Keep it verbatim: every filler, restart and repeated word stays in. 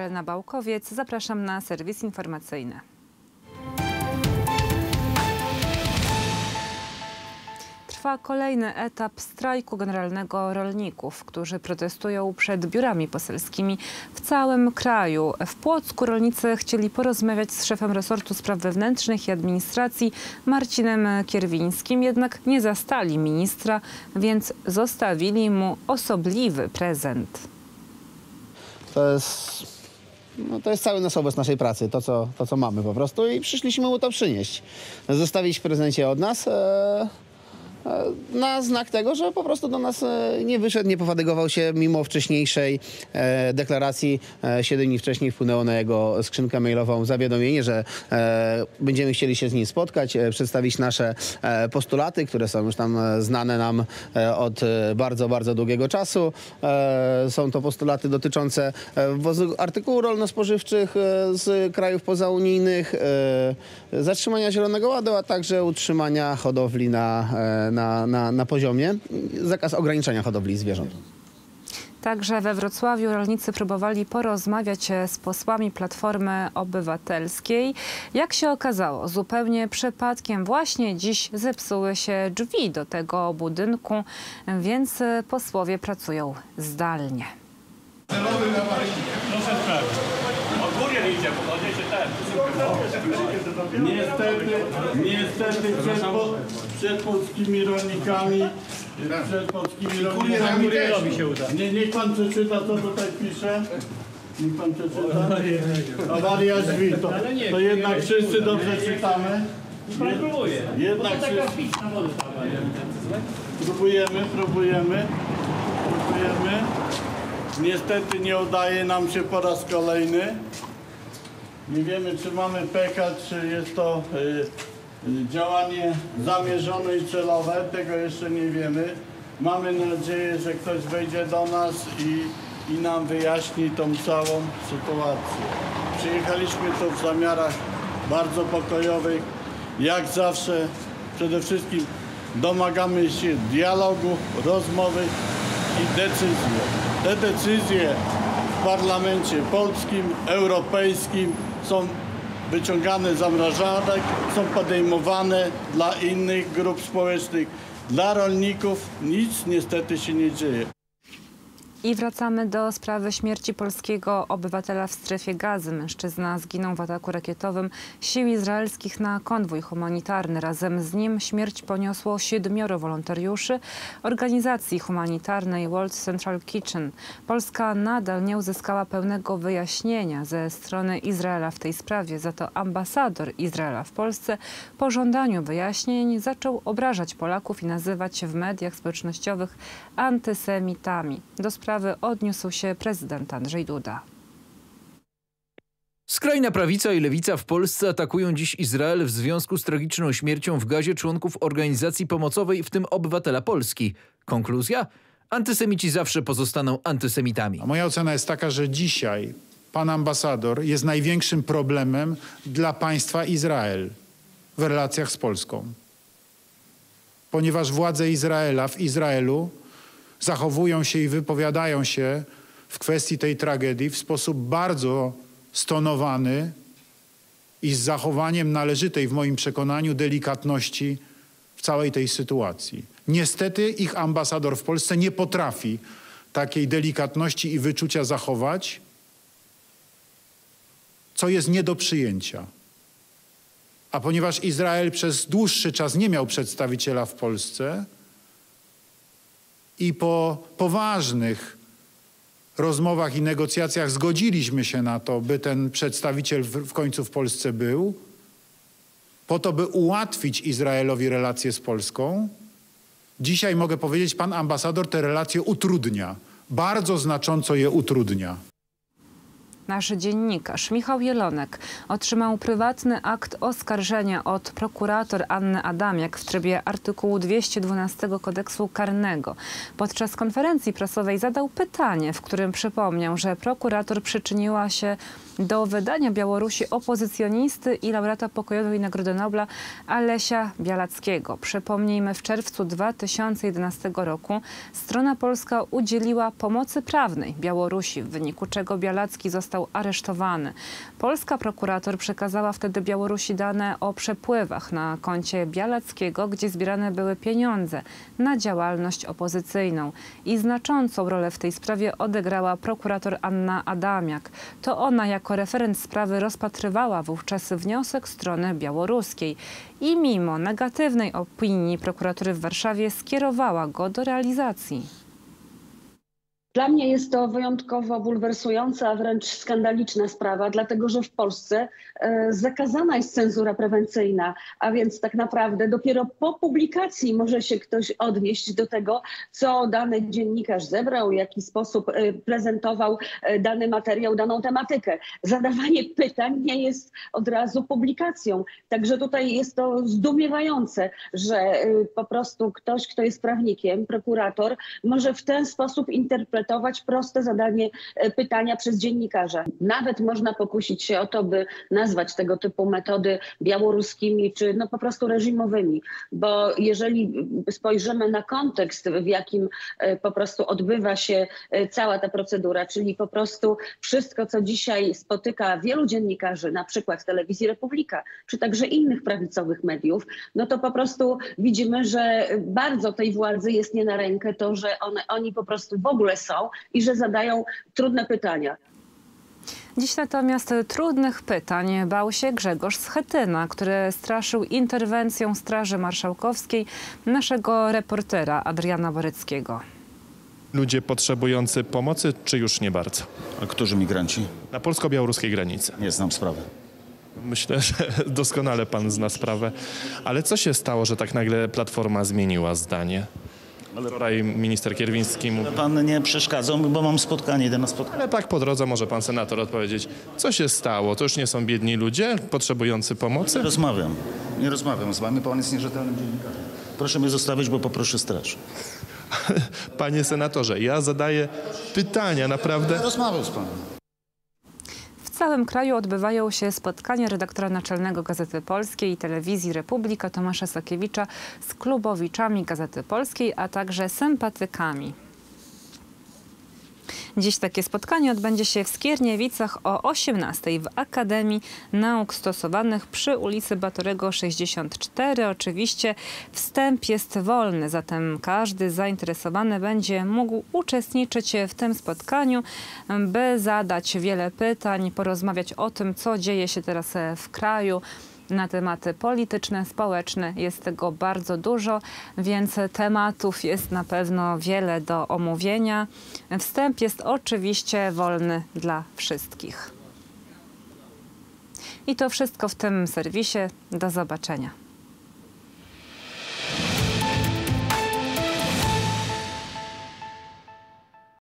Karolina Bałkowiec. Zapraszam na serwis informacyjny. Trwa kolejny etap strajku generalnego rolników, którzy protestują przed biurami poselskimi w całym kraju. W Płocku rolnicy chcieli porozmawiać z szefem resortu spraw wewnętrznych i administracji Marcinem Kierwińskim, jednak nie zastali ministra, więc zostawili mu osobliwy prezent. To jest, no to jest cały nasobez naszej pracy, to co, to co mamy po prostu i przyszliśmy mu to przynieść. Zostawić w prezencie od nas. E... Na znak tego, że po prostu do nas nie wyszedł, nie pofatygował się, mimo wcześniejszej deklaracji. Siedem dni wcześniej wpłynęło na jego skrzynkę mailową zawiadomienie, że będziemy chcieli się z nim spotkać, przedstawić nasze postulaty, które są już tam znane nam od bardzo, bardzo długiego czasu. Są to postulaty dotyczące artykułów rolno-spożywczych z krajów pozaunijnych, zatrzymania Zielonego Ładu, a także utrzymania hodowli na Na, na, na poziomie, zakaz ograniczania hodowli zwierząt. Także we Wrocławiu rolnicy próbowali porozmawiać z posłami Platformy Obywatelskiej. Jak się okazało, zupełnie przypadkiem właśnie dziś zepsuły się drzwi do tego budynku, więc posłowie pracują zdalnie. Proszę sprawdzić. O górę idzie, bo chodzi się ten. Niestety, niestety przed, po, przed polskimi rolnikami, przed polskimi rolnikami robi się uda. Nie, niech pan przeczyta, co tutaj pisze. Niech pan przeczyta. Awaria drzwi. To, to jednak wszyscy dobrze czytamy. Jednak wszyscy. Próbujemy, próbujemy, próbujemy. Niestety nie udaje nam się po raz kolejny. Nie wiemy, czy mamy pecha, czy jest to y, działanie zamierzone i celowe. Tego jeszcze nie wiemy. Mamy nadzieję, że ktoś wejdzie do nas i, i nam wyjaśni tą całą sytuację. Przyjechaliśmy tu w zamiarach bardzo pokojowych. Jak zawsze przede wszystkim domagamy się dialogu, rozmowy i decyzji. Te decyzje w parlamencie polskim, europejskim są wyciągane z zamrażarek, są podejmowane dla innych grup społecznych. Dla rolników nic niestety się nie dzieje. I wracamy do sprawy śmierci polskiego obywatela w Strefie Gazy. Mężczyzna zginął w ataku rakietowym sił izraelskich na konwój humanitarny. Razem z nim śmierć poniosło siedmioro wolontariuszy organizacji humanitarnej World Central Kitchen. Polska nadal nie uzyskała pełnego wyjaśnienia ze strony Izraela w tej sprawie. Za to ambasador Izraela w Polsce po żądaniu wyjaśnień zaczął obrażać Polaków i nazywać się w mediach społecznościowych antysemitami. Do sprawy odniósł się prezydent Andrzej Duda. Skrajna prawica i lewica w Polsce atakują dziś Izrael w związku z tragiczną śmiercią w Gazie członków organizacji pomocowej, w tym obywatela Polski. Konkluzja? Antysemici zawsze pozostaną antysemitami. A moja ocena jest taka, że dzisiaj pan ambasador jest największym problemem dla państwa Izrael w relacjach z Polską. Ponieważ władze Izraela w Izraelu zachowują się i wypowiadają się w kwestii tej tragedii w sposób bardzo stonowany i z zachowaniem należytej w moim przekonaniu delikatności w całej tej sytuacji. Niestety ich ambasador w Polsce nie potrafi takiej delikatności i wyczucia zachować, co jest nie do przyjęcia. A ponieważ Izrael przez dłuższy czas nie miał przedstawiciela w Polsce, i po poważnych rozmowach i negocjacjach zgodziliśmy się na to, by ten przedstawiciel w końcu w Polsce był, po to, by ułatwić Izraelowi relacje z Polską. Dzisiaj mogę powiedzieć, pan ambasador te relacje utrudnia, bardzo znacząco je utrudnia. Nasz dziennikarz Michał Jelonek otrzymał prywatny akt oskarżenia od prokurator Anny Adamiak w trybie artykułu dwieście dwunastego kodeksu karnego. Podczas konferencji prasowej zadał pytanie, w którym przypomniał, że prokurator przyczyniła się do wydania Białorusi opozycjonisty i laureata pokojowej Nagrody Nobla Alesia Białackiego. Przypomnijmy, w czerwcu dwa tysiące jedenastego roku strona polska udzieliła pomocy prawnej Białorusi, w wyniku czego Białacki został został aresztowany. Polska prokurator przekazała wtedy Białorusi dane o przepływach na koncie Białackiego, gdzie zbierane były pieniądze na działalność opozycyjną. I znaczącą rolę w tej sprawie odegrała prokurator Anna Adamiak. To ona jako referent sprawy rozpatrywała wówczas wniosek strony białoruskiej. I mimo negatywnej opinii prokuratury w Warszawie skierowała go do realizacji. Dla mnie jest to wyjątkowo bulwersująca, a wręcz skandaliczna sprawa, dlatego że w Polsce zakazana jest cenzura prewencyjna, a więc tak naprawdę dopiero po publikacji może się ktoś odnieść do tego, co dany dziennikarz zebrał, w jaki sposób prezentował dany materiał, daną tematykę. Zadawanie pytań nie jest od razu publikacją, także tutaj jest to zdumiewające, że po prostu ktoś, kto jest prawnikiem, prokurator, może w ten sposób interpretować proste zadanie pytania przez dziennikarza. Nawet można pokusić się o to, by nazwać tego typu metody białoruskimi czy no po prostu reżimowymi, bo jeżeli spojrzymy na kontekst, w jakim po prostu odbywa się cała ta procedura, czyli po prostu wszystko, co dzisiaj spotyka wielu dziennikarzy, na przykład Telewizji Republika, czy także innych prawicowych mediów, no to po prostu widzimy, że bardzo tej władzy jest nie na rękę to, że one, oni po prostu w ogóle są i że zadają trudne pytania. Dziś natomiast trudnych pytań bał się Grzegorz Schetyna, który straszył interwencją Straży Marszałkowskiej naszego reportera Adriana Baryckiego. Ludzie potrzebujący pomocy, czy już nie bardzo? A którzy migranci? Na polsko-białoruskiej granicy. Nie znam sprawy. Myślę, że doskonale pan zna sprawę. Ale co się stało, że tak nagle Platforma zmieniła zdanie? Wczoraj minister Kierwiński mówi... Pan nie przeszkadzał, bo mam spotkanie, idę na spotkanie. Ale tak po drodze może pan senator odpowiedzieć, co się stało? To już nie są biedni ludzie potrzebujący pomocy? Nie rozmawiam, nie rozmawiam z wami, pan jest nierzetelnym dziennikarzem. Proszę mnie zostawić, bo poproszę straż. Panie senatorze, ja zadaję pytania, naprawdę... Ja rozmawiam z panem. W całym kraju odbywają się spotkania redaktora naczelnego Gazety Polskiej i Telewizji Republika Tomasza Sakiewicza z klubowiczami Gazety Polskiej, a także sympatykami. Dziś takie spotkanie odbędzie się w Skierniewicach o osiemnastej w Akademii Nauk Stosowanych przy ulicy Batorego sześćdziesiąt cztery. Oczywiście wstęp jest wolny, zatem każdy zainteresowany będzie mógł uczestniczyć w tym spotkaniu, by zadać wiele pytań, porozmawiać o tym, co dzieje się teraz w kraju. Na tematy polityczne, społeczne jest tego bardzo dużo, więc tematów jest na pewno wiele do omówienia. Wstęp jest oczywiście wolny dla wszystkich. I to wszystko w tym serwisie. Do zobaczenia.